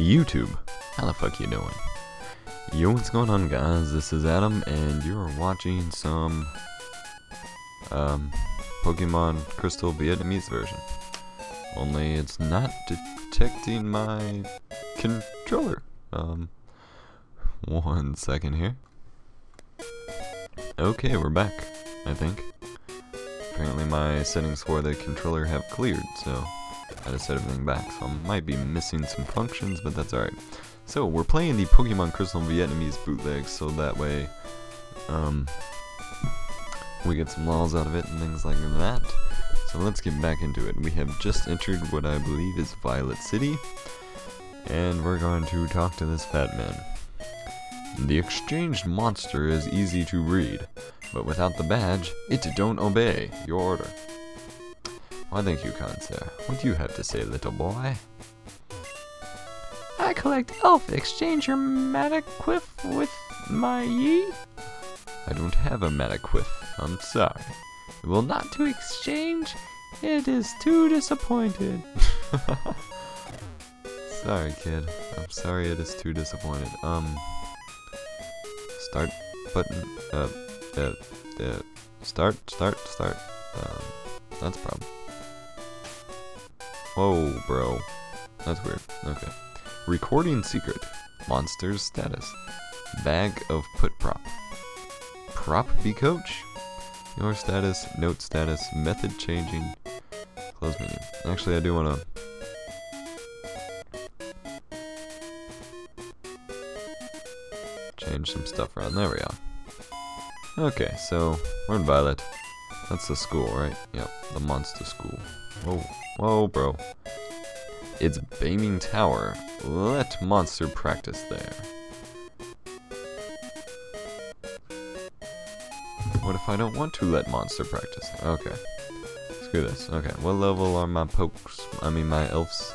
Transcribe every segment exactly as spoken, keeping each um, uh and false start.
YouTube. How the fuck you doing? Yo, what's going on, guys? This is Adam, and you are watching some um, Pokemon Crystal Vietnamese version. Only it's not detecting my controller. Um, one second here. Okay, we're back, I think. Apparently my settings for the controller have cleared, so I just set everything back, so I might be missing some functions, but that's alright. So, we're playing the Pokemon Crystal Vietnamese bootleg, so that way, um, we get some laws out of it and things like that. So let's get back into it. We have just entered what I believe is Violet City, and we're going to talk to this fat man. The exchanged monster is easy to read, but without the badge, it don't obey your order. Why thank you, kind sir. What do you have to say, little boy? I collect elf. Exchange your Metaquiff with my ye? I don't have a Metaquiff. I'm sorry. It will not to exchange. It is too disappointed. Sorry, kid. I'm sorry it is too disappointed. Um... Start button. Uh, uh, uh, start, start, start. Um, that's a problem. Whoa, bro. That's weird. Okay. Recording secret. Monster's status. Bag of put prop. Prop be coach? Your status, note status, method changing. Close menu. Actually, I do want to. Change some stuff around. There we are. Okay, so we're in Violet. That's the school, right? Yep, the monster school. Whoa, whoa, bro. It's Beaming Tower. Let monster practice there. What if I don't want to let monster practice? Okay. Screw this. Okay, what level are my pokes? I mean, my elves?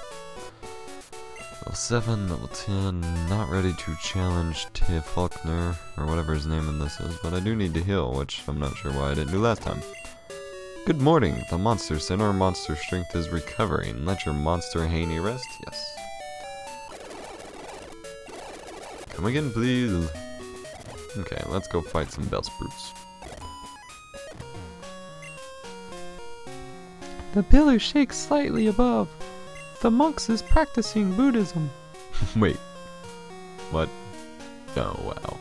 Level seven, level ten, not ready to challenge T Faulkner, or whatever his name in this is, but I do need to heal, which I'm not sure why I didn't do last time. Good morning, the monster center monster strength is recovering. Let your monster haney rest, yes. Come again, please. Okay, let's go fight some Bellsprouts. The pillar shakes slightly above. The monks is practicing Buddhism. Wait. What? Oh, wow.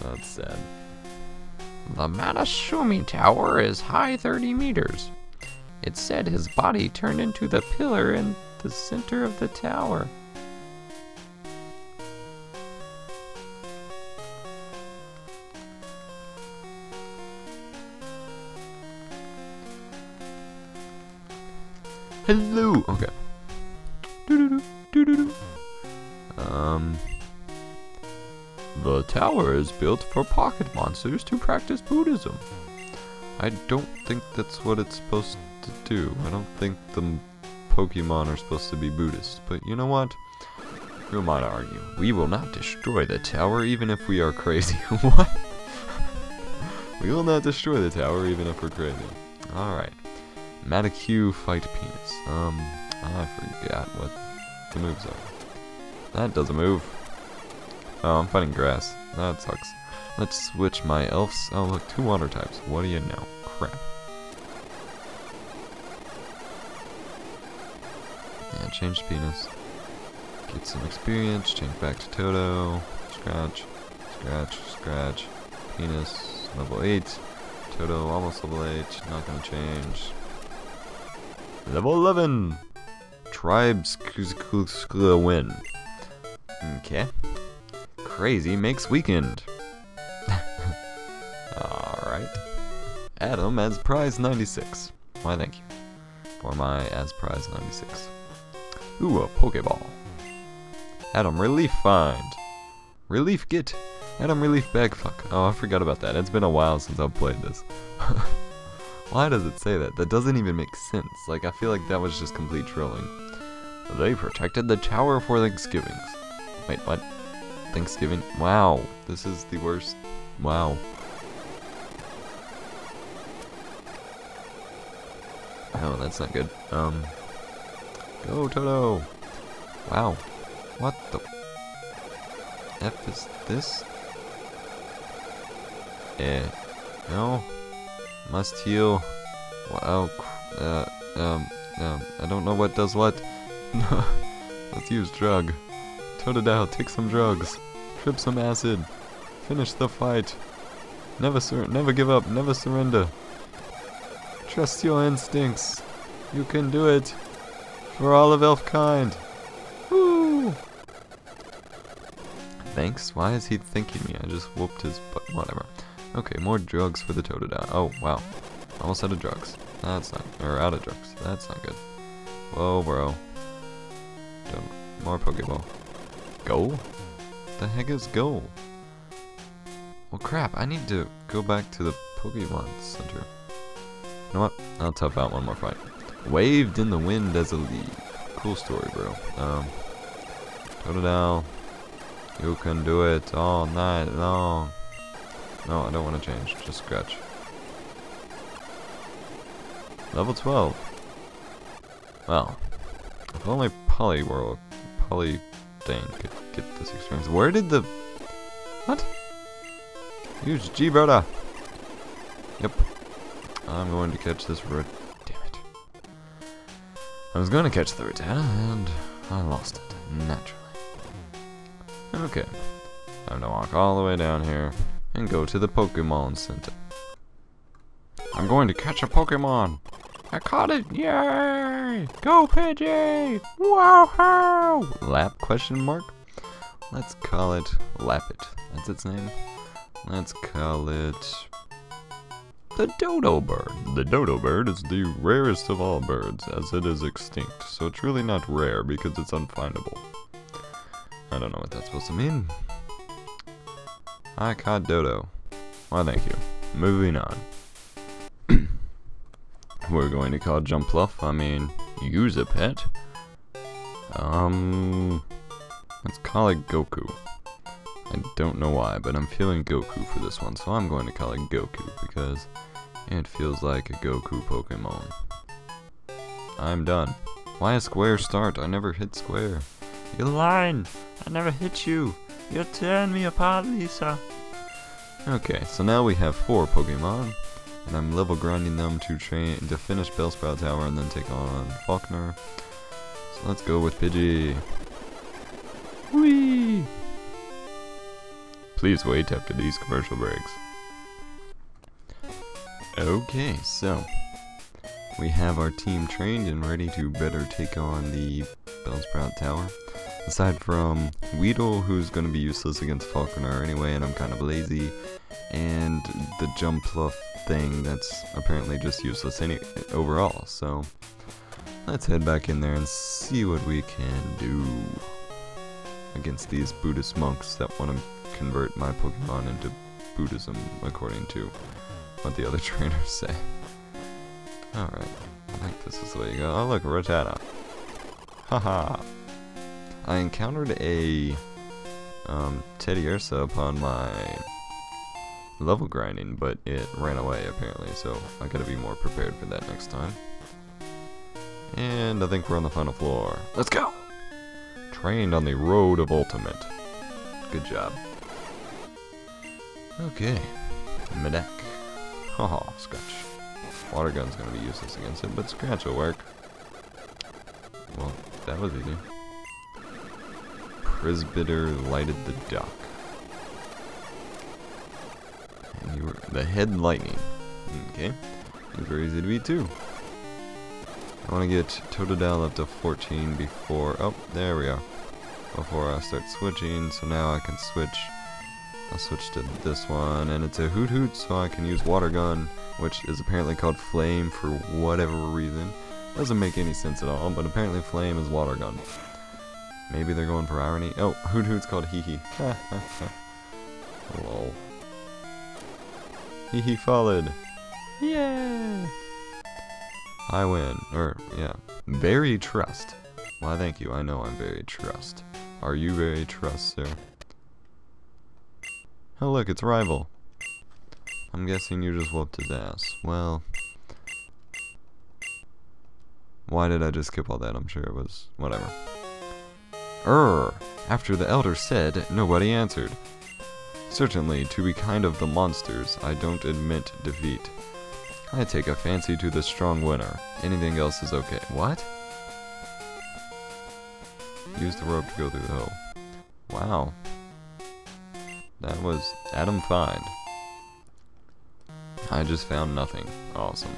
That's sad. The Manashumi Tower is high thirty meters. It said his body turned into the pillar in the center of the tower. Hello! Okay. Um, the tower is built for pocket monsters to practice Buddhism. I don't think that's what it's supposed to do. I don't think the Pokemon are supposed to be Buddhists. But you know what? Who am I to argue? We will not destroy the tower even if we are crazy. What? We will not destroy the tower even if we're crazy. Alright. Metaquiff fight penis. Um, I forgot what the moves are. That doesn't move. Oh, I'm fighting grass. That sucks. Let's switch my elves. Oh, look, two water types. What do you know? Crap. Yeah, change penis. Get some experience. Change back to Toto. Scratch. Scratch. Scratch. Penis. Level eight. Toto almost level eight. Not gonna change. Level eleven. Tribes win. Okay. Crazy makes weekend. Alright. Adam as prize ninety-six. Why thank you. For my as prize ninety-six. Ooh, a Pokeball. Adam relief find. Relief get. Adam relief bag fuck. Oh, I forgot about that. It's been a while since I've played this. Why does it say that? That doesn't even make sense. Like, I feel like that was just complete trolling. They protected the tower for Thanksgivings. Wait, what? Thanksgiving? Wow, this is the worst. Wow. Oh, that's not good. Um, go Toto! Wow. What the F is this? Eh. No. Must heal. Wow. Uh, um, um, I don't know what does what. Let's use drug. Totodile, take some drugs. Trip some acid. Finish the fight. Never sur never give up. Never surrender. Trust your instincts. You can do it. For all of elf kind. Woo! Thanks. Why is he thanking me? I just whooped his butt. Whatever. Okay, more drugs for the Totodile. Oh, wow. Almost out of drugs. That's not... Or out of drugs. That's not good. Whoa, bro. Don't, more Pokeball. Go? The heck is go? Well, crap. I need to go back to the Pokemon Center. You know what? I'll tough out one more fight. Waved in the wind as a leaf. Cool story, bro. Um, Totodile, you can do it all night long. No, I don't want to change. Just scratch. Level twelve. Well, if only Poliwhirl, Poly thing could get this experience. Where did the what? Use G, brother. Yep. I'm going to catch this root. I was going to catch the Rattata, and I lost it, naturally. Okay, I'm gonna walk all the way down here and go to the Pokemon Center. I'm going to catch a Pokemon! I caught it! Yay! Go Pidgey! Whoa-ho! Lap question mark? Let's call it Lappet. That's its name. Let's call it... the dodo bird. The dodo bird is the rarest of all birds, as it is extinct, so it's really not rare because it's unfindable. I don't know what that's supposed to mean. I caught dodo. Well, thank you. Moving on. We're going to call Jumpluff. I mean, use a pet. Um, let's call it Goku. I don't know why, but I'm feeling Goku for this one, so I'm going to call it Goku because it feels like a Goku Pokemon. I'm done. Why a square start? I never hit square. You're lying! I never hit you! You're tearing me apart, Lisa! Okay, so now we have four Pokemon, and I'm level grinding them to train to finish Bellsprout Tower and then take on Faulkner. So let's go with Pidgey. Whee! Please wait after these commercial breaks. Okay, so we have our team trained and ready to better take on the Bellsprout Tower. Aside from Weedle, who's going to be useless against Faulkner anyway, and I'm kind of lazy, and the Jumpluff thing that's apparently just useless any overall. So let's head back in there and see what we can do against these Buddhist monks that want to convert my Pokemon into Buddhism, according to what the other trainers say. Alright, I think this is the way you go. Oh look, Rattata. Haha. I encountered a um, Teddiursa upon my level grinding, but it ran away apparently, so I gotta be more prepared for that next time. And I think we're on the final floor. Let's go! Trained on the road of ultimate. Good job. Okay, Medak. Haha, Scratch. Water gun's gonna be useless against it, but Scratch will work. Well, that was easy. Prisbiter lighted the dock. And you were the head lightning. Okay, it's very easy to beat too. I want to get Totodile up to fourteen before. Oh, there we are. Before I start switching, so now I can switch. I'll switch to this one, and it's a Hoot Hoot, so I can use Water Gun, which is apparently called Flame for whatever reason. Doesn't make any sense at all, but apparently Flame is Water Gun. Maybe they're going for irony. Oh, Hoot Hoot's called Hee Hee. Lol. Hee Hee followed. Yeah. I win. Or yeah. Very trust. Why thank you, I know I'm very trust. Are you very trust, sir? Oh look, it's Rival. I'm guessing you just whooped his ass. Well... why did I just skip all that? I'm sure it was... whatever. Err! After the elder said, nobody answered. Certainly, to be kind of the monsters, I don't admit defeat. I take a fancy to the strong winner. Anything else is okay. What? Use the rope to go through the hole. Wow. That was Adam Find. I just found nothing. Awesome.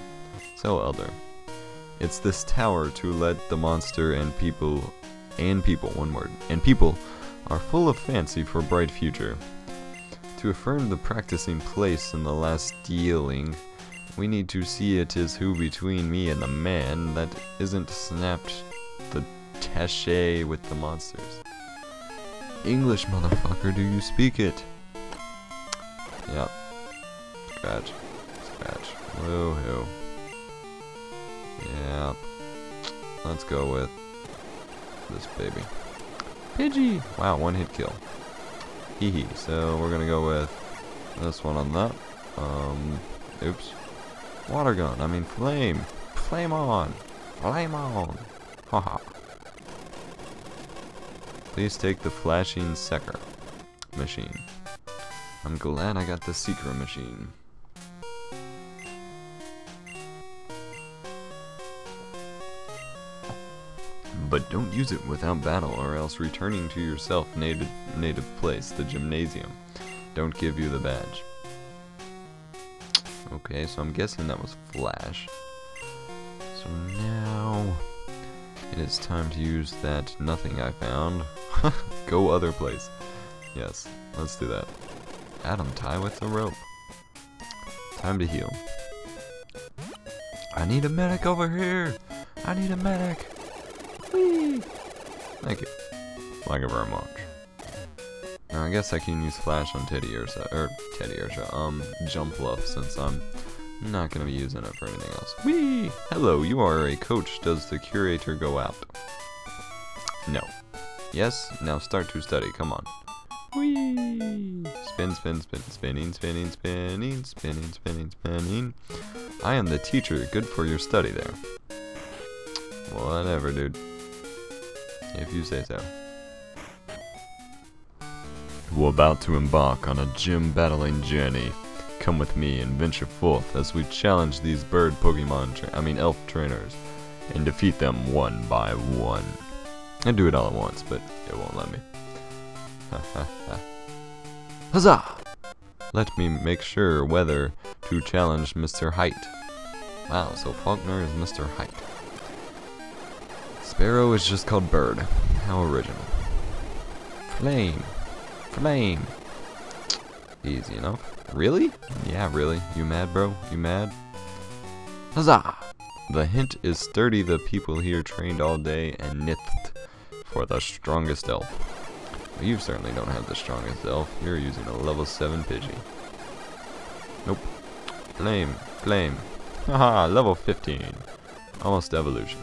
So elder. It's this tower to let the monster and people and people, one word, and people are full of fancy for bright future. To affirm the practicing place in the last dealing, we need to see it is who between me and the man that isn't snapped the tache with the monsters. English, motherfucker, do you speak it? Yep. Scratch. Scratch. Woohoo. Yep. Let's go with this baby. Pidgey! Wow, one hit kill. Hee hee. So we're gonna go with this one on that. Um, oops. Water gun. I mean flame. Flame on. Flame on. Haha. Please take the flashing Seeker machine. I'm glad I got the Seeker machine. But don't use it without battle, or else returning to yourself native native place, the gymnasium, don't give you the badge. Okay, so I'm guessing that was Flash. So now it is time to use that nothing I found. Go other place. Yes, let's do that. Adam, tie with the rope. Time to heal. I need a medic over here. I need a medic. Whee! Thank you. Thank you very much. Now I guess I can use Flash on Teddiursa, or Teddiursa, um, Jumpluff, since I'm not gonna be using it for anything else. Whee! Hello, you are a coach. Does the curator go out? No. Yes? Now start to study. Come on. Whee! Spin, spin, spin, spinning, spinning, spinning, spinning, spinning, spinning. I am the teacher. Good for your study there. Whatever, dude. If you say so. We're about to embark on a gym battling journey. Come with me and venture forth as we challenge these bird Pokemon, tra I mean elf trainers, and defeat them one by one. I'd do it all at once, but it won't let me. Ha ha ha. Huzzah! Let me make sure whether to challenge Mister Height. Wow, so Faulkner is Mister Height. Sparrow is just called Bird. How original. Flame. Flame. Easy enough. Really? Yeah, really. You mad, bro? You mad? Huzzah! The hint is sturdy. The people here trained all day and knithed for the strongest elf. Well, you certainly don't have the strongest elf. You're using a level seven Pidgey. Nope. Flame. Flame. Haha, level fifteen. Almost evolution.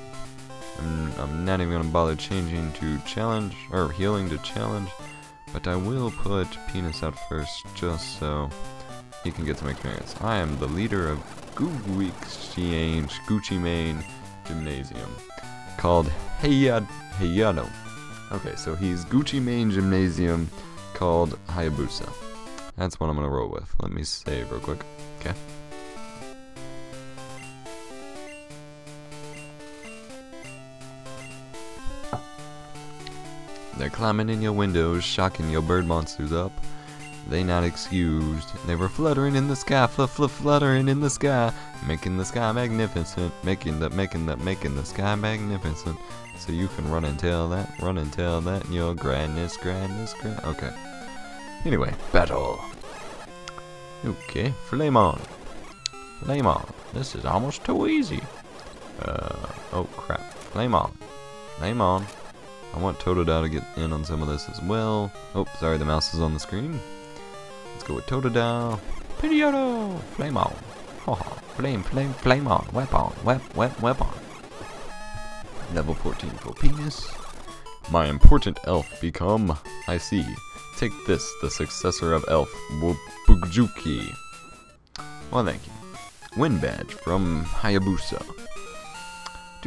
I'm, I'm not even going to bother changing to challenge, or healing to challenge. But I will put Penis out first, just so he can get some experience. I am the leader of Gugu Exchange Gucci Mane Gymnasium, called Hayado. Hayado. Okay, so he's Gucci Mane Gymnasium, called Hayabusa. That's what I'm gonna roll with. Let me save real quick. Okay. They're climbing in your windows, shocking your bird monsters up. They not excused. They were fluttering in the sky, fluff, fluff, fluttering in the sky, making the sky magnificent, making the, making the, making the sky magnificent. So you can run and tell that, run and tell that, your grandness, grandness, grand. Okay. Anyway, battle. Okay, flame on, flame on. This is almost too easy. Uh, oh crap! Flame on, flame on. I want Totodile to get in on some of this as well. Oh, sorry, the mouse is on the screen. Let's go with Totodile. Pidgeotto! Flame on. Ha ha. Flame, flame, flame on. Wep on. Wep, wep, wep on. Level fourteen for Penis. My important elf become. I see. Take this, the successor of elf Wobugjuki. Well, thank you. Win badge from Hayabusa.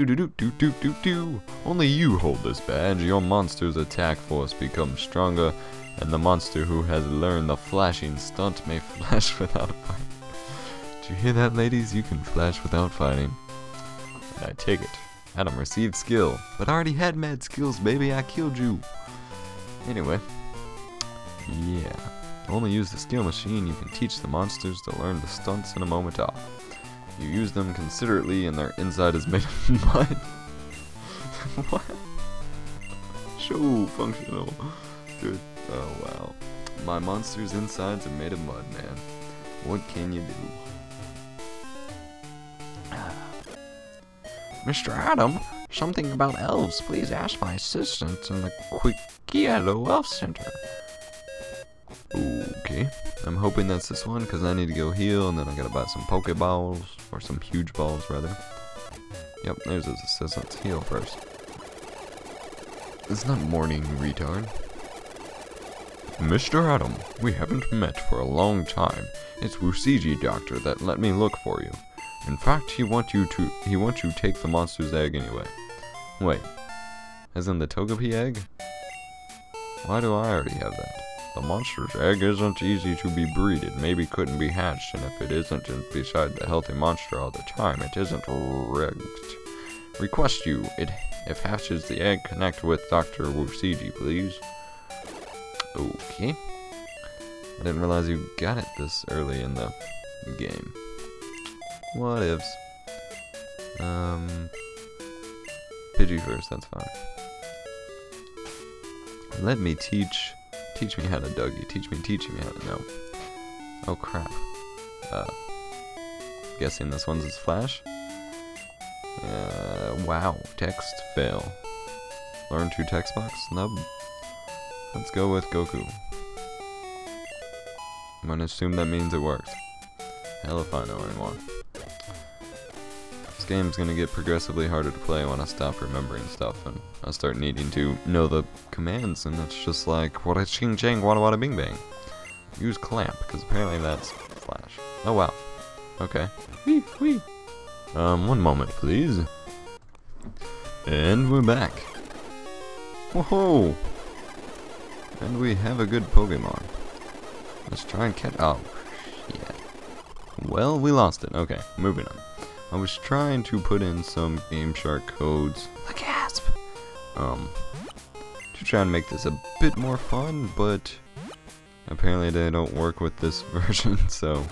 Do do do do do do do. Only you hold this badge. Your monster's attack force becomes stronger, and the monster who has learned the flashing stunt may flash without fighting. Did you hear that, ladies? You can flash without fighting. And I take it. Adam received skill, but I already had mad skills, baby. I killed you. Anyway, yeah. Only use the skill machine. You can teach the monsters to learn the stunts in a moment off. You use them considerately, and their inside is made of mud. What? Show functional. Good. Oh wow. My monster's insides are made of mud, man. What can you do? Mister Adam, something about elves. Please ask my assistant in the Quiquialo Elf Center. Okay. I'm hoping that's this one, because I need to go heal, and then I gotta buy some Pokeballs, or some huge balls, rather. Yep, there's his assistant. Heal first. It's not morning, retard. Mister Adam, we haven't met for a long time. It's Wusiji Doctor that let me look for you. In fact, he want you to he wants you to take the monster's egg anyway. Wait, as in the Togepi egg? Why do I already have that? The monster's egg isn't easy to be breeded, maybe couldn't be hatched, and if it isn't beside the healthy monster all the time, it isn't rigged. Request you, it if hatches the egg, connect with Doctor Wusiji, please. Okay. I didn't realize you got it this early in the game. What ifs? Um, Pidgey first, that's fine. Let me teach, teach me how to Dougie, teach me, teach me how to know. Oh crap. Uh, guessing this one's his flash? Uh, wow, text fail. Learn to text box, snub. Let's go with Goku. I'm gonna assume that means it worked. Hell if I know anyone. This game's gonna get progressively harder to play when I stop remembering stuff and I start needing to know the commands, and it's just like, wada ching chang, wada wada bing bang. Use clamp, because apparently that's flash. Oh wow. Okay. Wee, wee. Um, one moment, please. And we're back. Whoa! And we have a good Pokemon. Let's try and catch. Oh, yeah. Well, we lost it. Okay, moving on. I was trying to put in some GameShark codes. The gasp! Um, to try and make this a bit more fun, but apparently they don't work with this version, so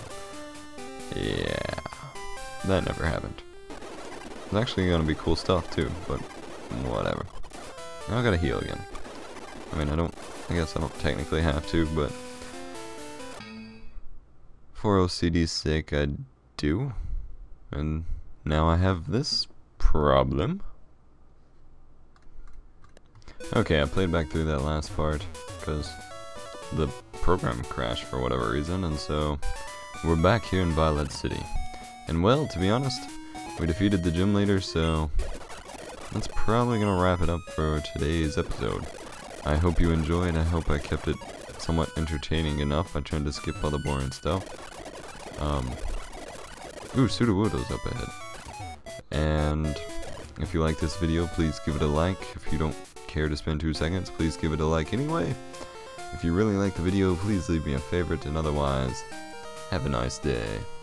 yeah. That never happened. It's actually gonna be cool stuff too, but whatever. Now I gotta heal again. I mean, I don't, I guess I don't technically have to, but for O C D's sake, I do. And now I have this problem. Okay, I played back through that last part, because the program crashed for whatever reason, and so we're back here in Violet City. And well, to be honest, we defeated the gym leader, so that's probably going to wrap it up for today's episode. I hope you enjoyed. I hope I kept it somewhat entertaining enough. I tried to skip all the boring stuff. Um, ooh, Sudowoodo's up ahead. And if you like this video, please give it a like. If you don't care to spend two seconds, please give it a like anyway. If you really like the video, please leave me a favorite, and otherwise, have a nice day.